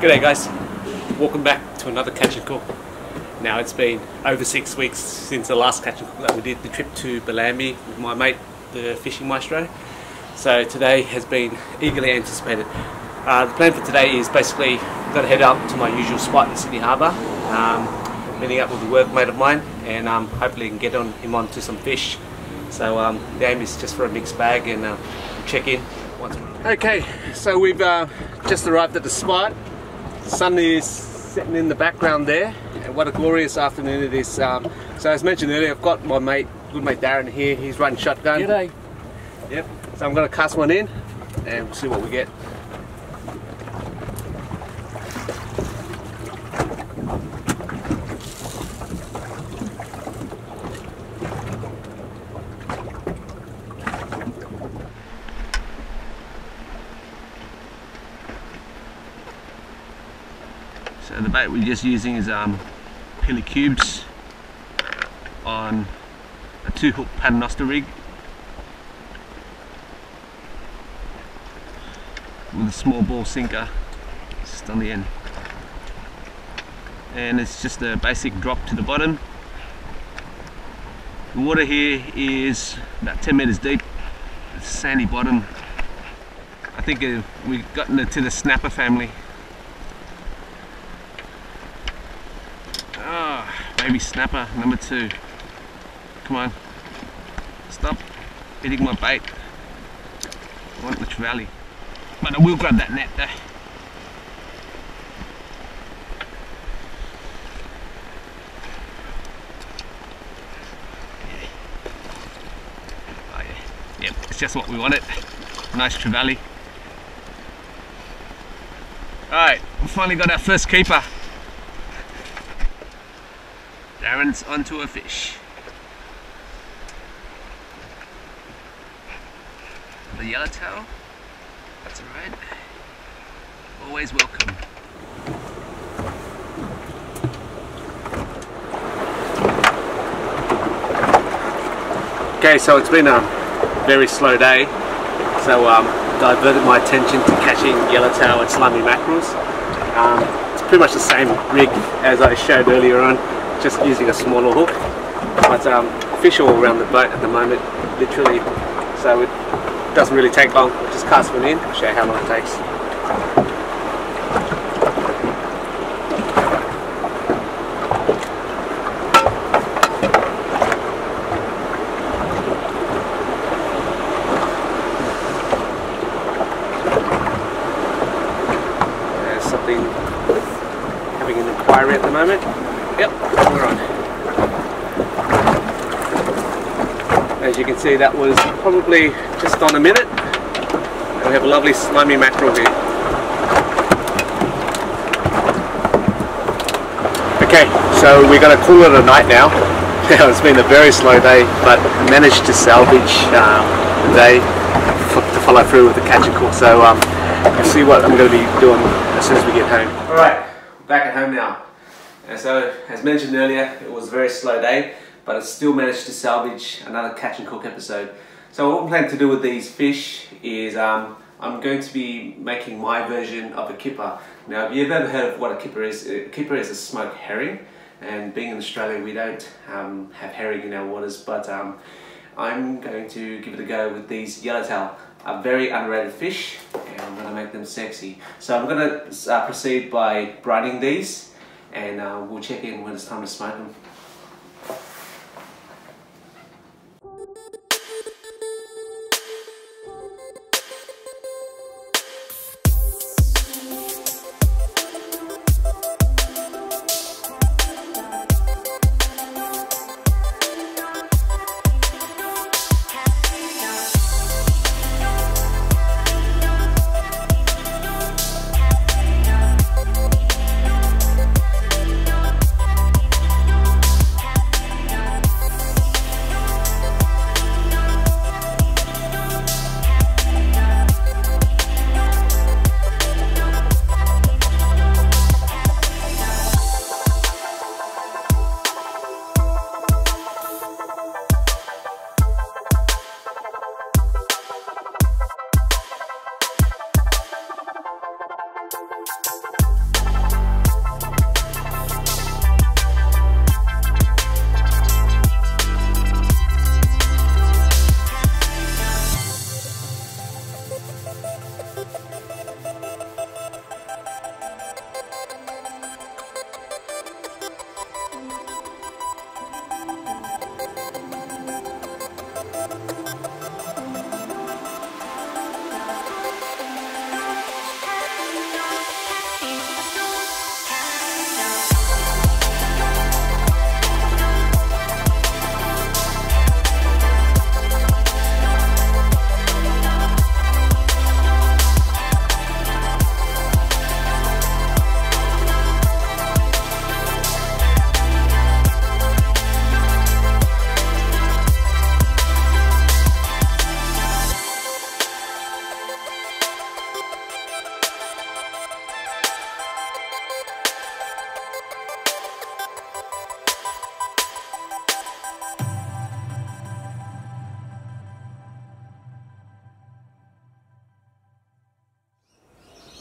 G'day guys, welcome back to another Catch and Cook. Now it's been over 6 weeks since the last Catch and Cook that we did, the trip to Balambi with my mate, the fishing maestro. So today has been eagerly anticipated. The plan for today is basically I've got to head up to my usual spot in Sydney Harbour, meeting up with a workmate of mine, and hopefully I can get him onto some fish. So the aim is just for a mixed bag and check in once. Okay, so we've just arrived at the spot. The sun is setting in the background there, and what a glorious afternoon it is. So as mentioned earlier, I've got my mate, good mate Darren here. He's running shotgun. G'day. Yep. So I'm going to cast one in, and we'll see what we get. So the bait we're just using is Pilly Cubes on a 2-hook Paternoster rig with a small ball sinker just on the end, and it's just a basic drop to the bottom. The water here is about 10 meters deep. It's a sandy bottom. I think we've gotten it to the snapper family. Baby snapper number 2. Come on, stop eating my bait. I want the trevally, but I will grab that net though. Yeah. Oh yeah, yep, it's just what we wanted. Nice trevally. Alright, we finally got our first keeper. Darren's onto a fish. The yellowtail, that's alright. Always welcome. Okay, so it's been a very slow day, so diverted my attention to catching yellowtail and slimy mackerels. It's pretty much the same rig as I showed earlier on, just using a smaller hook, but fish all around the boat at the moment, literally, so it doesn't really take long. Just cast one in, I'll show you how long it takes. There's something having an inquiry at the moment. Yep, we're on. As you can see, that was probably just on a minute, and we have a lovely slimy mackerel here. Okay, so we're going to call it a night now. It's been a very slow day, but managed to salvage the day to follow through with the catch and cook. So we'll see what I'm going to be doing as soon as we get home. Alright, back at home now. And so, as mentioned earlier, it was a very slow day, but I still managed to salvage another catch and cook episode. So what I'm planning to do with these fish is I'm going to be making my version of a kipper. Now, if you've ever heard of what a kipper is a smoked herring, and being in Australia we don't have herring in our waters, but I'm going to give it a go with these yellowtail. A very underrated fish, and I'm going to make them sexy. So I'm going to proceed by brining these, and we'll check in when it's time to smoke them.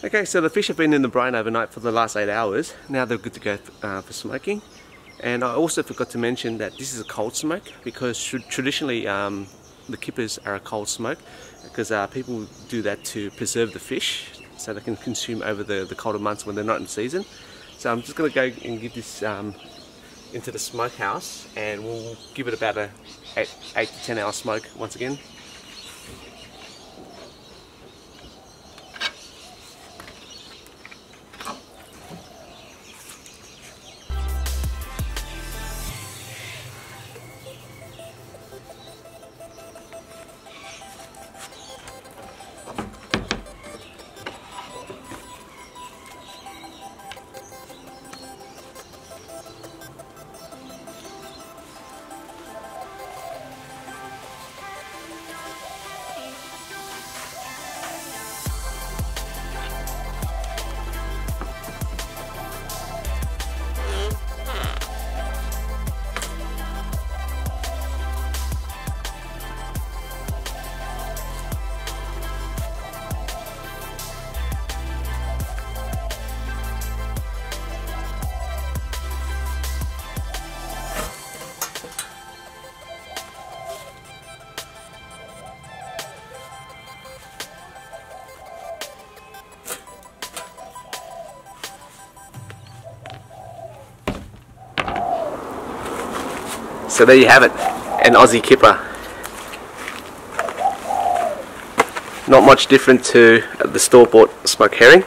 Okay, so the fish have been in the brine overnight for the last 8 hours. Now they're good to go for smoking. And I also forgot to mention that this is a cold smoke, because traditionally the kippers are a cold smoke, because people do that to preserve the fish so they can consume over the colder months when they're not in season. So I'm just going to go and give this into the smokehouse, and we'll give it about a 8 to 10 hour smoke once again. So there you have it, an Aussie kipper. Not much different to the store-bought smoked herring.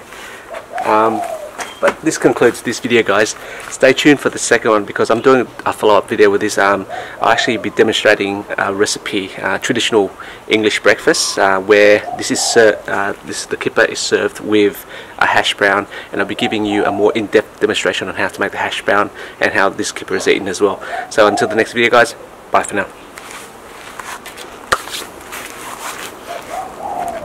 But this concludes this video, guys. Stay tuned for the second one, because I'm doing a follow-up video with this. I'll actually be demonstrating a recipe, traditional English breakfast, where this the kipper is served with a hash brown, and I'll be giving you a more in-depth demonstration on how to make the hash brown and how this kipper is eaten as well. So until the next video, guys, bye for now.